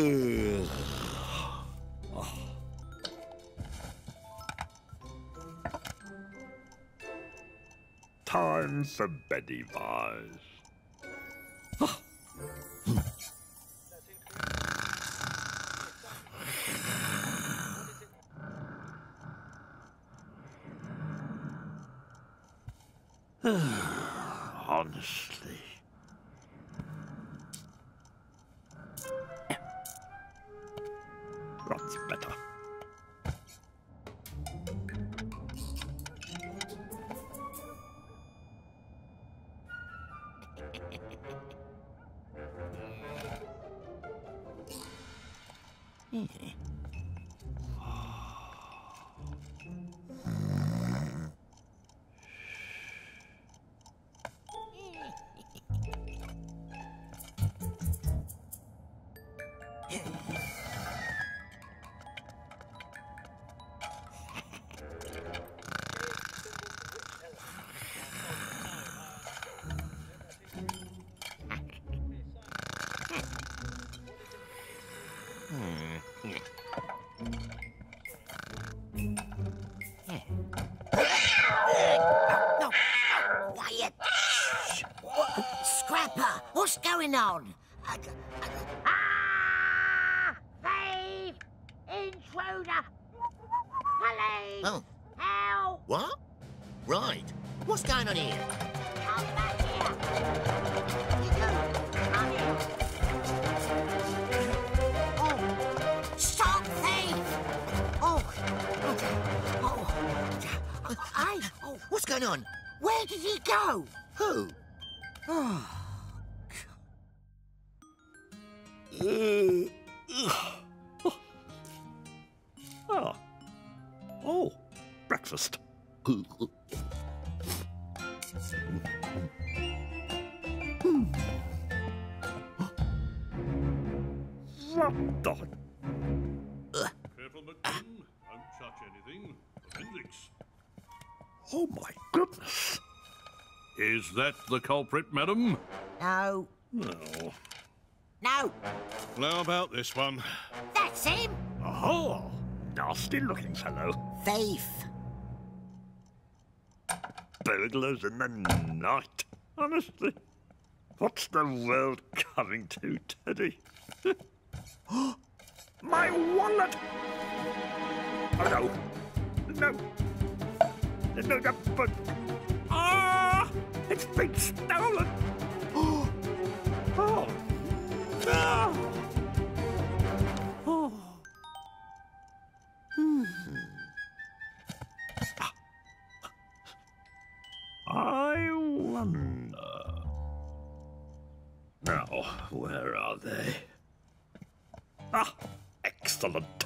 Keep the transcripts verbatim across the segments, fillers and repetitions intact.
Ugh. Oh. Time for Betty Boop. Oh. Honestly. That's better. On. Uh, uh, ah! Thief! Intruder! Police! Oh. Help! What? Right. What's going on here? Come back here! You do. Come here. Oh! Stop, thief! Oh! Oh! Oh. Hey! Oh. What's going on? Where did he go? Who? Oh. Ah. Oh, breakfast. Drop dog. Careful, McCann. Don't touch anything. Appendix. Oh, my goodness. Is that the culprit, madam? No. No. No. How about this one? That's him. Oh, nasty-looking fellow. Thief. Burglars in the night. Honestly, what's the world coming to, Teddy? My wallet. Oh no, no, no, no, but ah, it's been stolen. Oh. Ah! Oh. Hmm. Ah. I wonder. Now, where are they? Ah, excellent.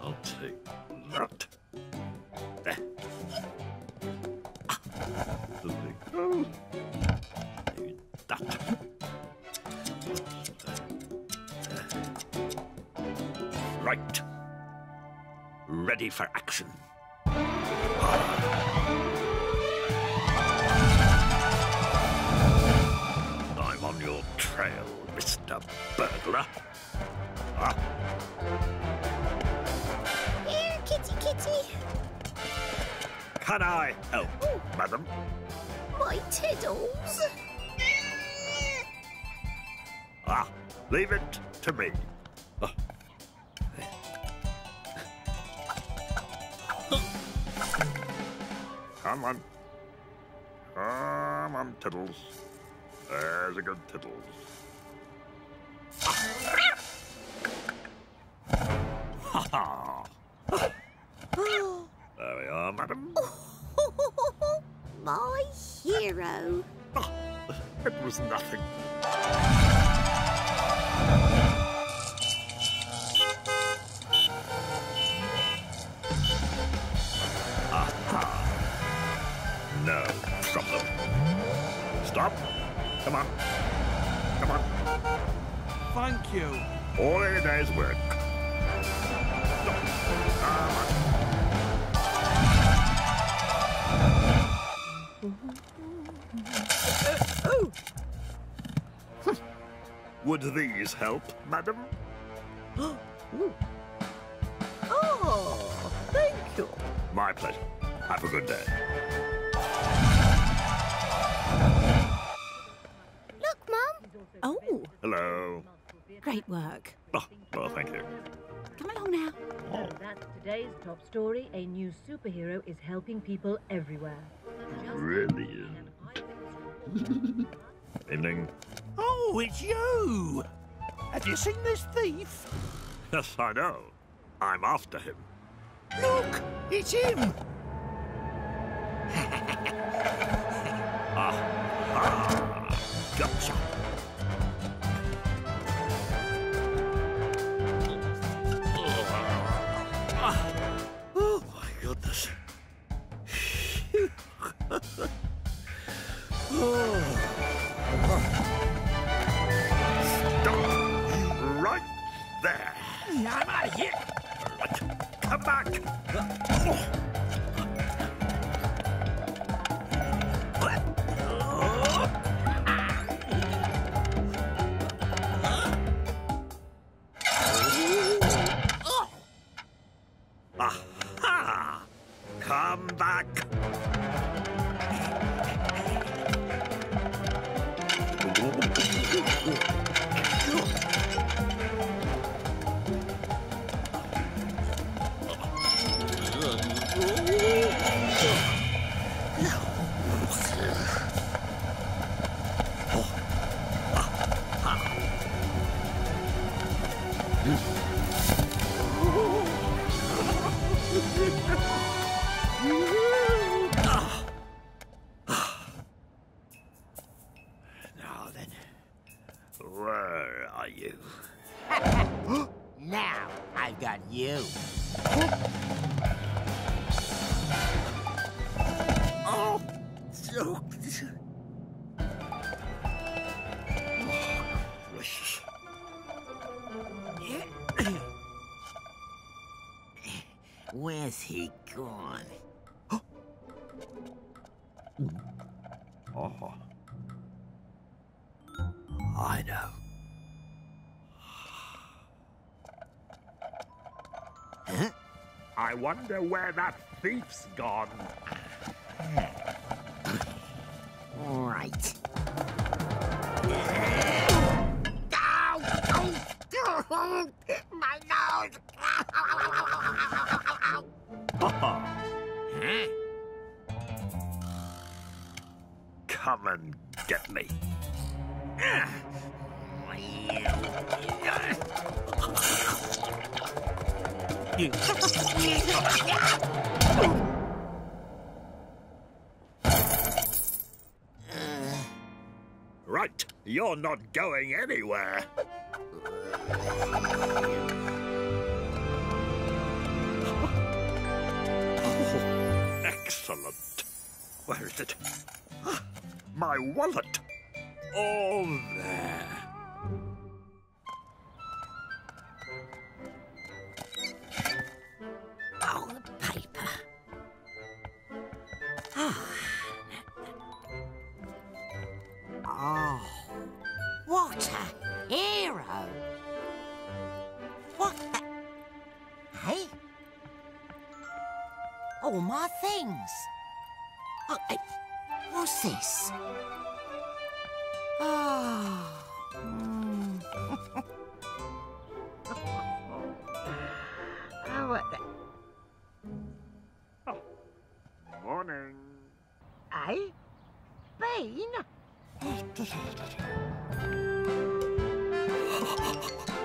I'll take that. There. Ah. There they go. That. Right. Ready for action. I'm on your trail, Mister Burglar. Ah. Here, kitty, kitty. Can I help, oh, madam? My tiddles. Ah, leave it to me. Oh. Come on. Come on, Tiddles. There's a good Tiddles. There we are, madam. My hero. Oh, it was nothing. No problem. Stop. Come on. Come on. Thank you. All in a day's work. Stop. Come on. Uh, oh. Would these help, madam? Oh, thank you. My pleasure. Have a good day. Look, Mum. Oh. Hello. Great work. Oh, well, thank you. Come along now. Oh. So that's today's top story. A new superhero is helping people everywhere. Brilliant. Evening. Oh, it's you. Have you seen this thief? Yes, I know. I'm after him. Look, it's him. ah, ah, gotcha. Oh my goodness. Oh. Stop right there. I'm out of here. Come back. Oh. Where's he gone? Oh. I know. Huh? I wonder where that thief's gone. All right. Oh, my nose! Huh? Come and get me. Right, you're not going anywhere. Oh, excellent. Where is it? My wallet. All there. Oh, the paper. Oh, what a hero. What the... Hey? All my things. Oh, hey, what's this? Oh. Mm. Oh, what the... Oh. Morning. Hey? Bean?